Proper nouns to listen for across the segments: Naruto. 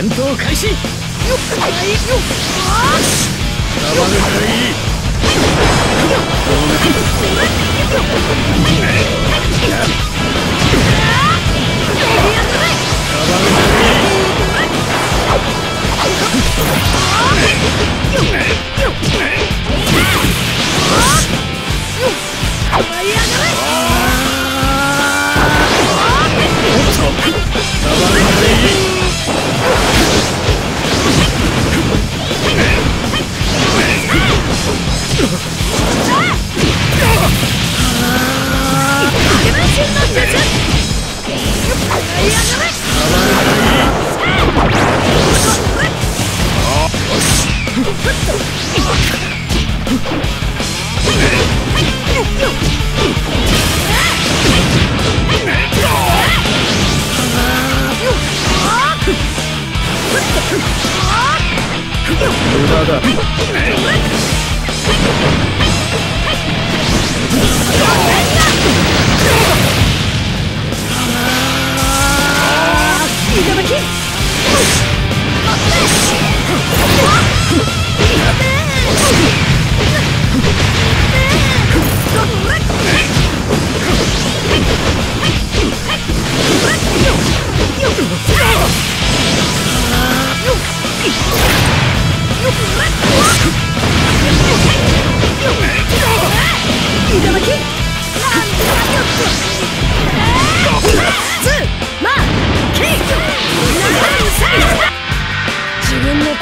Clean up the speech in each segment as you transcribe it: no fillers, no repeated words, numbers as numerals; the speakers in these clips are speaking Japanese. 戦闘開始。よっ、無駄だ。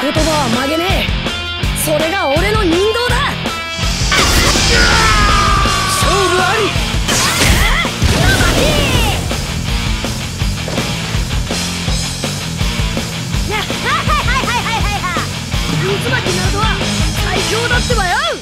言葉は曲げねえ。それが俺の人道だ。勝負あり。渦巻きナルトは最強だってばよ。